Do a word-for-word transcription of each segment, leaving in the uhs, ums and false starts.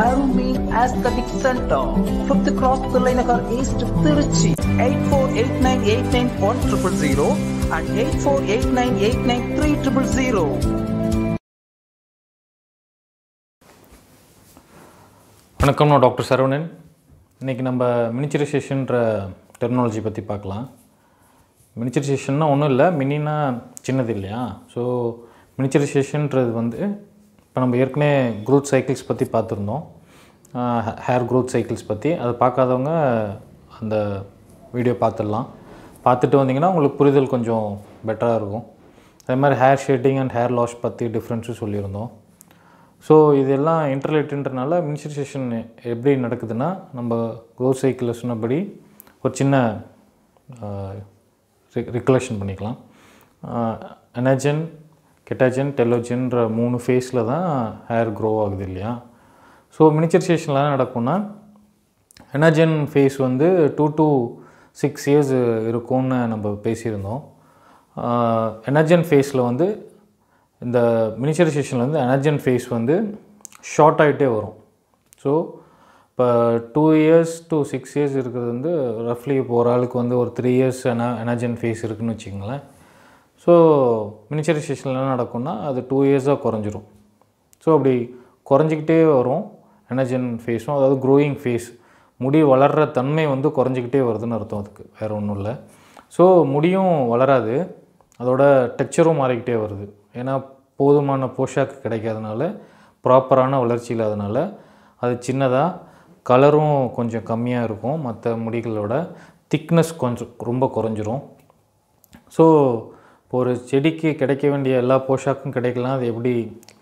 Arumeen Aesthetic Centre, fifth Cross, Thillai Nagar East, Tiruchi, eight four eight nine eight nine one zero zero zero and eight four eight nine eight nine three zero zero zero. வணக்கம், நான் doctor Saravanan. இன்றைக்கி நம்ம மினிச்சரைசேஷன்ற terminology பற்றி பார்க்கலாம். மினிச்சரைசேஷன்னா ஒன்றும் இல்லை, மினினா சின்னது இல்லையா. ஸோ மினிச்சரைசேஷன்றது வந்து இப்போ நம்ம ஏற்கனவே க்ரோத் சைக்கிள்ஸ் பற்றி பார்த்துருந்தோம், ஹேர் க்ரோத் சைக்கிள்ஸ் பற்றி. அதை பார்க்காதவங்க அந்த வீடியோ பார்த்துடலாம். பார்த்துட்டு வந்தீங்கன்னா உங்களுக்கு புரிதல் கொஞ்சம் பெட்டராக இருக்கும். அதே மாதிரி hair shading and hair loss பற்றி டிஃப்ரென்ஸும் சொல்லியிருந்தோம். ஸோ இதெல்லாம் இன்டர்லேட்டன்றனால மினிச்சரைசேஷன் எப்படி நடக்குதுன்னா, நம்ம க்ரோத் சைக்கிளில் சொன்னபடி ஒரு சின்ன ரிகலெக்ஷன் பண்ணிக்கலாம். அனாஜன், கெட்டாஜன், டெலோஜன்ற மூணு ஃபேஸில் தான் ஹேர் க்ரோ ஆகுது இல்லையா. ஸோ மினிச்சரைசேஷனில் என்ன நடக்கும்னா, அனாஜன் ஃபேஸ் வந்து டூ டு சிக்ஸ் இயர்ஸ் இருக்கும்னு நம்ம பேசியிருந்தோம். அனாஜன் ஃபேஸில் வந்து இந்த மினிச்சரைசேஷனில் வந்து அனாஜன் ஃபேஸ் வந்து ஷார்ட் ஆகிட்டே வரும். ஸோ இப்போ two years to six years இருக்கிறது வந்து ரஃப்லி இப்போ ஒரு ஆளுக்கு வந்து ஒரு த்ரீ இயர்ஸ் அனா அனாஜன் ஃபேஸ் இருக்குதுன்னு வச்சுக்கோங்களேன். ஸோ மினிச்சரைசேஷனில் என்ன நடக்கும்னா, அது டூ இயர்ஸாக குறைஞ்சிரும். ஸோ அப்படி குறைஞ்சிக்கிட்டே வரும் அனாஜன் ஃபேஸும், அதாவது க்ரோயிங் ஃபேஸ். முடி வளர்கிற தன்மை வந்து குறைஞ்சிக்கிட்டே வருதுன்னு அர்த்தம், அதுக்கு வேறு ஒன்றும் இல்லை. ஸோ முடியும் வளராது, அதோட டெக்ஸ்சரும் மாறிக்கிட்டே வருது. ஏன்னா போதுமான போஷாக்கு கிடைக்காதனால, ப்ராப்பரான வளர்ச்சி இல்லாதனால அது சின்னதாக, கலரும் கொஞ்சம் கம்மியாக இருக்கும், மற்ற முடிகளோட திக்னஸ் கொஞ்சம் ரொம்ப குறைஞ்சிரும். ஸோ இப்போ ஒரு செடிக்கு கிடைக்க வேண்டிய எல்லா போஷாக்கும் கிடைக்கலாம், அது எப்படி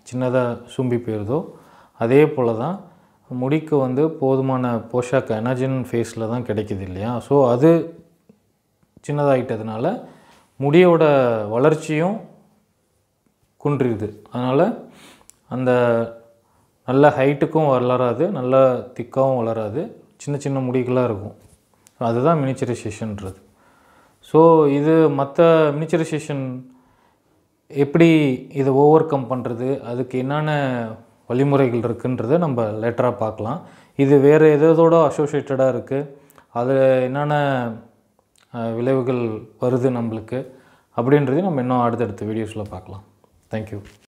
சின்னதாக சும்பி போயிடுதோ அதே போல் தான் முடிக்கு வந்து போதுமான போஷாக்கு அனாஜன் ஃபேஸில் தான் கிடைக்கிது இல்லையா. ஸோ அது சின்னதாகிட்டதுனால முடியோட வளர்ச்சியும் குன்றிடுது. அதனால் அந்த நல்ல ஹைட்டுக்கும் வளராது, நல்ல திக்காகவும் வளராது, சின்ன சின்ன முடிகளாக இருக்கும். அதுதான் மினிச்சரைசேஷன்றது. ஸோ இது மற்ற மினிச்சரைசேஷன் எப்படி இதை ஓவர் கம் பண்ணுறது, அதுக்கு என்னென்ன வழிமுறைகள் இருக்குன்றதை நம்ம லேட்டராக பார்க்கலாம். இது வேறு எதோட அசோசியேட்டடாக இருக்குது, அதில் என்னென்ன விளைவுகள் வருது நம்மளுக்கு அப்படின்றதையும் நம்ம இன்னும் அடுத்தடுத்த வீடியோஸில் பார்க்கலாம். Thank you.